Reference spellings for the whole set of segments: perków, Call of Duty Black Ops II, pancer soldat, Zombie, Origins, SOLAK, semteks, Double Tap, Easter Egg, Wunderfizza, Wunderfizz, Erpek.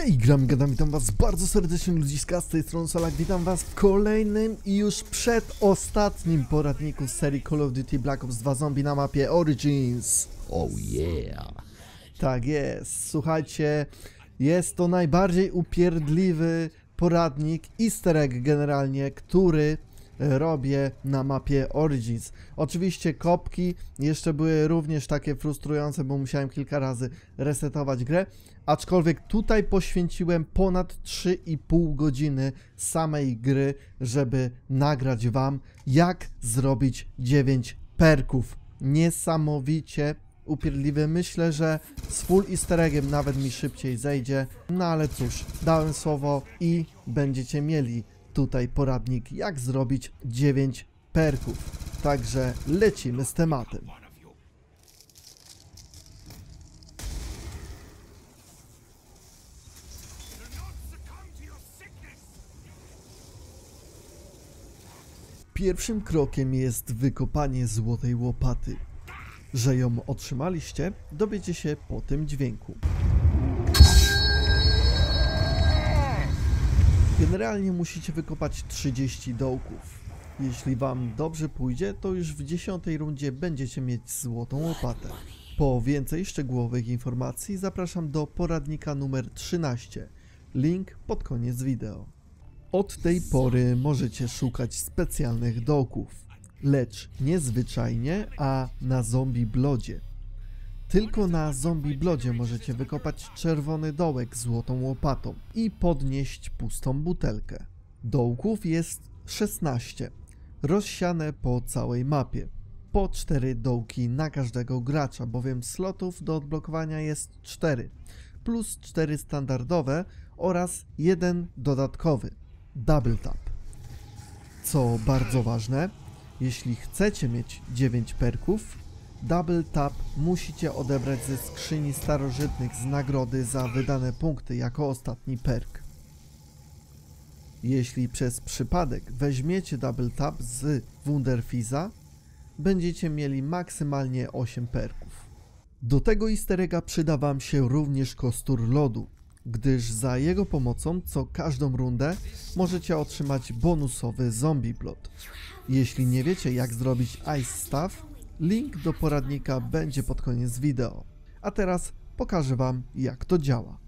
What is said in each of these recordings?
Hej, witam was bardzo serdecznie ludziska, z tej strony SOLAK, witam was w kolejnym i już przedostatnim poradniku z serii Call of Duty Black Ops 2 Zombie na mapie Origins. Oh yeah! Tak jest, słuchajcie, jest to najbardziej upierdliwy poradnik, Easter Egg generalnie, który robię na mapie Origins. Oczywiście kopki jeszcze były również takie frustrujące, bo musiałem kilka razy resetować grę, aczkolwiek tutaj poświęciłem ponad 3,5 godziny samej gry, żeby nagrać wam, jak zrobić 9 perków. Niesamowicie upierdliwy. Myślę, że z full easter eggiem nawet mi szybciej zejdzie, no ale cóż, dałem słowo i będziecie mieli tutaj poradnik, jak zrobić 9 perków. Także lecimy z tematem. Pierwszym krokiem jest wykopanie złotej łopaty. Że ją otrzymaliście, dowiecie się po tym dźwięku. Generalnie musicie wykopać 30 dołków. Jeśli wam dobrze pójdzie, to już w 10 rundzie będziecie mieć złotą łopatę. Po więcej szczegółowych informacji zapraszam do poradnika numer 13. Link pod koniec wideo. Od tej pory możecie szukać specjalnych dołków, lecz niezwyczajnie, a na zombie blodzie. Tylko na zombie blodzie możecie wykopać czerwony dołek złotą łopatą i podnieść pustą butelkę. Dołków jest 16, rozsiane po całej mapie. Po 4 dołki na każdego gracza, bowiem slotów do odblokowania jest 4, plus 4 standardowe oraz 1 dodatkowy, Double Tap. Co bardzo ważne, jeśli chcecie mieć 9 perków, Double Tap musicie odebrać ze skrzyni starożytnych z nagrody za wydane punkty jako ostatni perk. Jeśli przez przypadek weźmiecie Double Tap z Wunderfizza, będziecie mieli maksymalnie 8 perków. Do tego easter egga przyda wam się również kostur lodu, gdyż za jego pomocą co każdą rundę możecie otrzymać bonusowy zombie blood. Jeśli nie wiecie, jak zrobić ice staff, link do poradnika będzie pod koniec wideo. A teraz pokażę wam, jak to działa.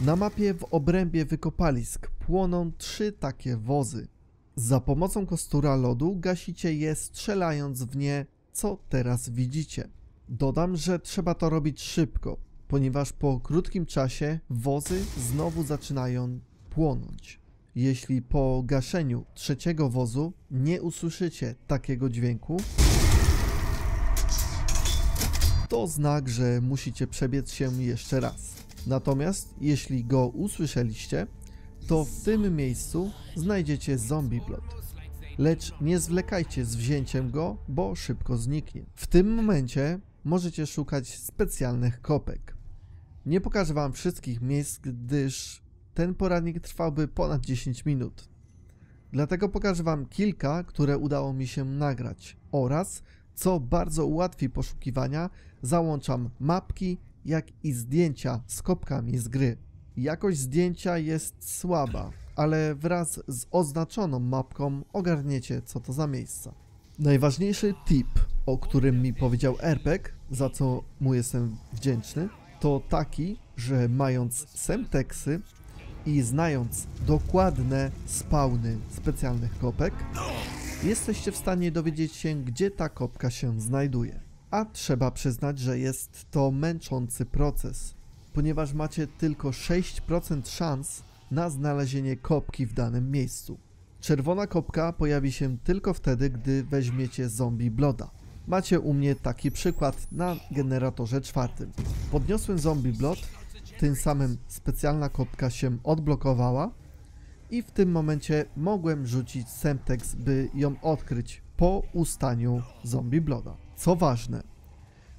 Na mapie w obrębie wykopalisk płoną 3 takie wozy. Za pomocą kostura lodu gasicie je, strzelając w nie, co teraz widzicie. Dodam, że trzeba to robić szybko, ponieważ po krótkim czasie wozy znowu zaczynają płonąć. Jeśli po gaszeniu 3. wozu nie usłyszycie takiego dźwięku, to znak, że musicie przebiec się jeszcze raz. Natomiast jeśli go usłyszeliście, to w tym miejscu znajdziecie zombie blood. Lecz nie zwlekajcie z wzięciem go, bo szybko zniknie. W tym momencie możecie szukać specjalnych kopek. Nie pokażę wam wszystkich miejsc, gdyż ten poradnik trwałby ponad 10 minut. Dlatego pokażę wam kilka, które udało mi się nagrać. Oraz, co bardzo ułatwi poszukiwania, załączam mapki, jak i zdjęcia z kopkami z gry. Jakość zdjęcia jest słaba, ale wraz z oznaczoną mapką ogarniecie, co to za miejsca. Najważniejszy tip, o którym mi powiedział Erpek, za co mu jestem wdzięczny, to taki, że mając semteksy i znając dokładne spawny specjalnych kopek, jesteście w stanie dowiedzieć się, gdzie ta kopka się znajduje. A trzeba przyznać, że jest to męczący proces, ponieważ macie tylko 6% szans na znalezienie kopki w danym miejscu. Czerwona kopka pojawi się tylko wtedy, gdy weźmiecie zombie bloda. Macie u mnie taki przykład na generatorze 4. Podniosłem zombie blood, tym samym specjalna kopka się odblokowała i w tym momencie mogłem rzucić semtex, by ją odkryć po ustaniu zombie bloda. Co ważne,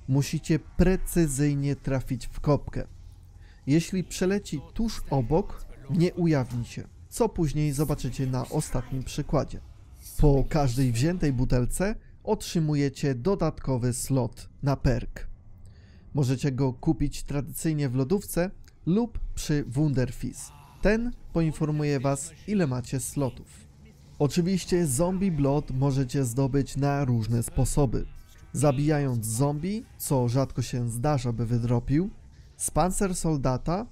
musicie precyzyjnie trafić w kopkę. Jeśli przeleci tuż obok, nie ujawni się, co później zobaczycie na ostatnim przykładzie. Po każdej wziętej butelce otrzymujecie dodatkowy slot na perk. Możecie go kupić tradycyjnie w lodówce lub przy Wunderfizz. Ten poinformuje Was, ile macie slotów. Oczywiście zombie blood możecie zdobyć na różne sposoby. Zabijając zombie, co rzadko się zdarza, by wydropił, z pancer soldata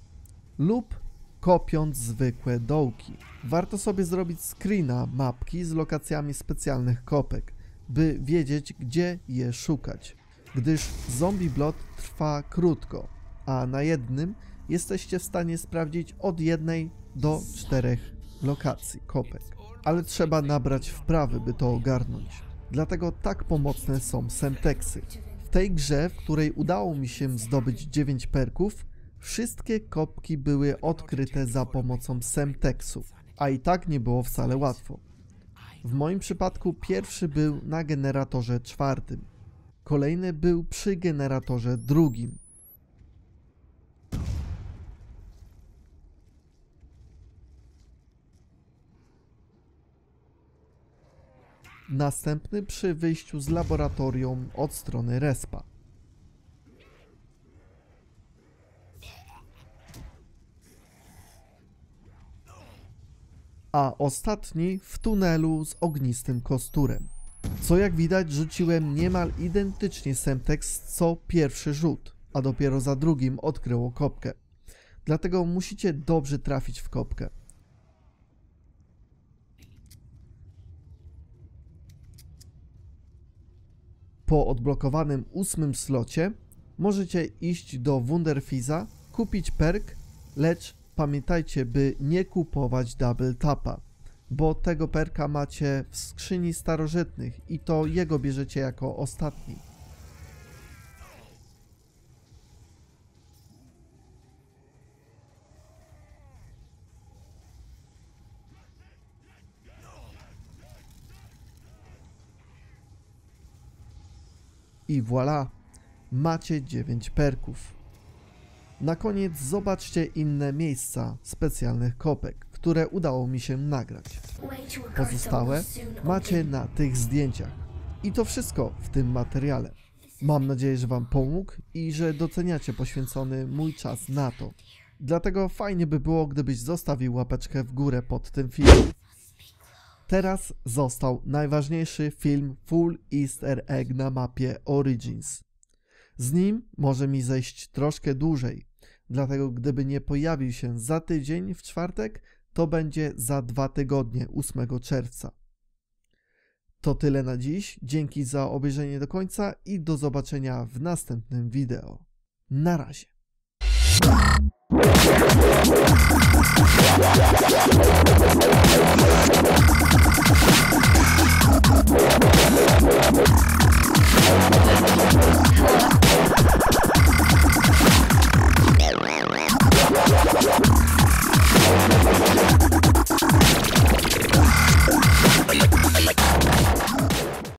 lub kopiąc zwykłe dołki. Warto sobie zrobić screena mapki z lokacjami specjalnych kopek, by wiedzieć, gdzie je szukać, gdyż zombie blood trwa krótko, a na jednym jesteście w stanie sprawdzić od 1 do 4 lokacji kopek, ale trzeba nabrać wprawy, by to ogarnąć. Dlatego tak pomocne są semteksy. W tej grze, w której udało mi się zdobyć 9 perków, wszystkie kopki były odkryte za pomocą semteksów, a i tak nie było wcale łatwo. W moim przypadku pierwszy był na generatorze 4, kolejny był przy generatorze 2. Następny przy wyjściu z laboratorium od strony respa. A ostatni w tunelu z ognistym kosturem. Co jak widać, rzuciłem niemal identycznie semtex co pierwszy rzut, a dopiero za drugim odkryło kopkę. Dlatego musicie dobrze trafić w kopkę. Po odblokowanym 8 slocie możecie iść do Wunderfizza, kupić perk, lecz pamiętajcie, by nie kupować Double Tapa, bo tego perka macie w skrzyni starożytnych i to jego bierzecie jako ostatni. I voilà, macie 9 perków. Na koniec zobaczcie inne miejsca specjalnych kopek, które udało mi się nagrać. Pozostałe macie na tych zdjęciach. I to wszystko w tym materiale. Mam nadzieję, że Wam pomógł i że doceniacie poświęcony mój czas na to. Dlatego fajnie by było, gdybyś zostawił łapeczkę w górę pod tym filmem. Teraz został najważniejszy film Full Easter Egg na mapie Origins. Z nim może mi zejść troszkę dłużej, dlatego gdyby nie pojawił się za tydzień w czwartek, to będzie za 2 tygodnie, 8 czerwca. To tyle na dziś, dzięki za obejrzenie do końca i do zobaczenia w następnym wideo. Na razie.